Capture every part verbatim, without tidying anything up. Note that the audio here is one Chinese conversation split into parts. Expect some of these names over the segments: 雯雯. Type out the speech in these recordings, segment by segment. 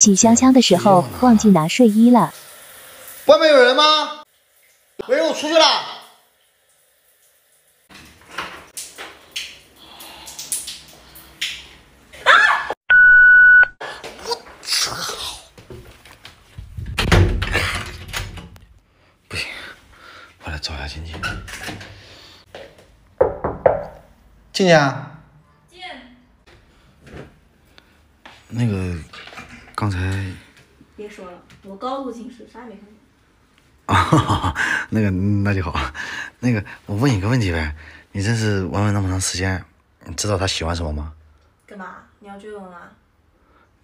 洗香香的时候忘记拿睡衣了。外面有人吗？喂，我出去了。啊！我操！不行，我来找一下静静。静静啊。静。那个。 刚才别说了，我高度近视，啥也没看见。啊，那个那就好。那个，我问你个问题呗，你认识文文那么长时间，你知道他喜欢什么吗？干嘛？你要追文文啊？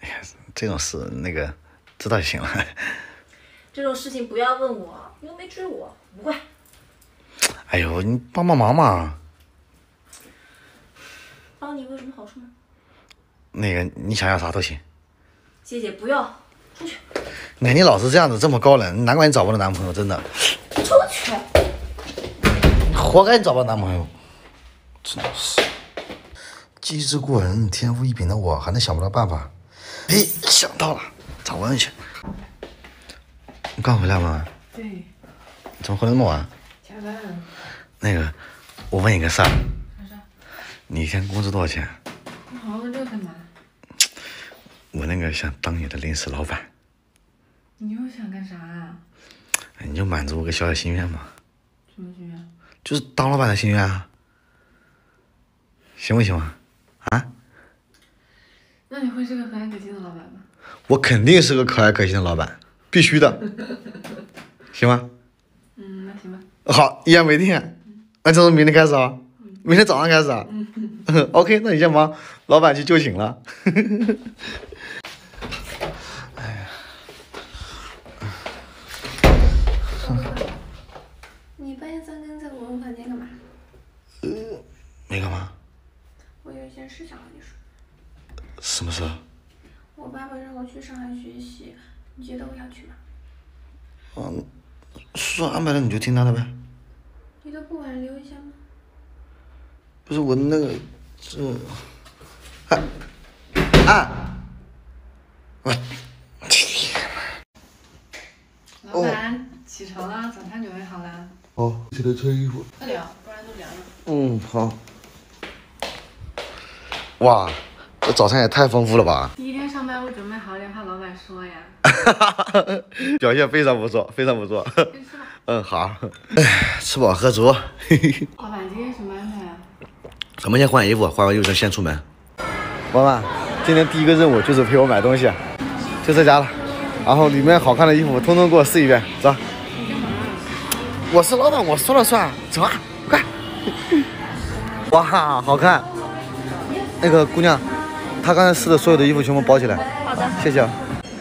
哎呀，这种事那个知道就行了。这种事情不要问我，你又没追我，不会。哎呦，你帮帮忙嘛！帮你有什么好处呢？那个，你想要啥都行。 姐姐不要出去！哎，你老是这样子，这么高冷，难怪你找不到男朋友，真的。出去！活该你找不到男朋友，真的是。机智过人、天赋异禀的我，还能想不到办法？哎，想到了，找文文去。你刚回来吗？对。怎么回来那么晚？加班。那个，我问你个事儿。啥事儿？你一天工资多少钱？你好好问这干嘛？ 我那个想当你的临时老板，你又想干啥啊？你就满足我个小小心愿嘛。什么心愿？就是当老板的心愿啊，行不行啊？啊？那你会是个和蔼可亲的老板吗？我肯定是个可爱可亲的老板，必须的，行吗？嗯，那行吧。好，一言为定。嗯、那就从明天开始啊，嗯、明天早上开始啊。嗯、OK， 那你先忙，老板去就寝了。没干嘛？我有一件事想和你说。什么事？我爸爸让我去上海学习，你觉得我想去吗？嗯，说安排了你就听他的呗。你都不挽留一下吗？不是我那个，这，啊啊！我天哪！老板，起床了，早餐准备好了。好，起来穿衣服。快点，不然都凉了。嗯，好。 哇，这早餐也太丰富了吧！第一天上班我准备好点，怕老板说呀。表现非常不错，非常不错。嗯，好。哎，吃饱喝足。老板今天什么安排啊？咱们先换衣服，换完衣服先出门。文文，今天第一个任务就是陪我买东西，就这家了。然后里面好看的衣服，通通给我试一遍，走。你干嘛？我是老板，我说了算。走啊，快！哇，好看。 那个姑娘，她刚才试的所有的衣服全部包起来。好的，谢谢啊。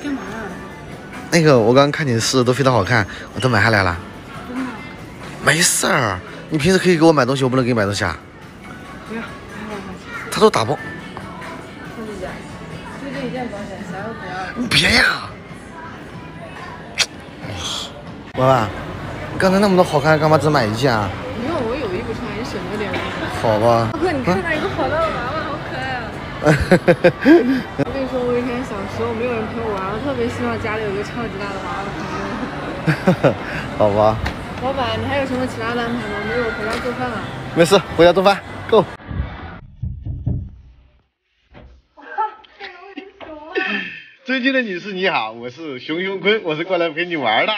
干嘛啊？那个我刚刚看你试的都非常好看，我都买下来了。真的？没事儿，你平时可以给我买东西，我不能给你买东西啊。不要，不要买。他都打包。我姐姐，就这一件包起来，啥都不要。你别呀！文文，你刚才那么多好看，干嘛只买一件啊？没有，我有衣服穿，也省着点。好吧。哥，你看到一个好大的娃娃。 我跟你说，我以前小时候没有人陪我玩，我特别希望家里有个超级大的娃娃房。好吧。老板，你还有什么其他的安排吗？没有，回家做饭了。没事，回家做饭。Go。哇，这个我很熟啊！尊敬的女士你好，我是熊熊坤，我是过来陪你玩的。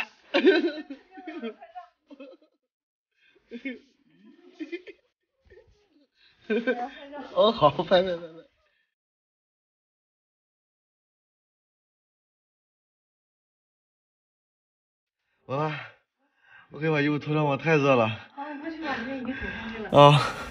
哦，好，拍拍拍拍。 我我可以把衣服脱掉吗？太热了。好，我过去把里面已经补上去了。啊。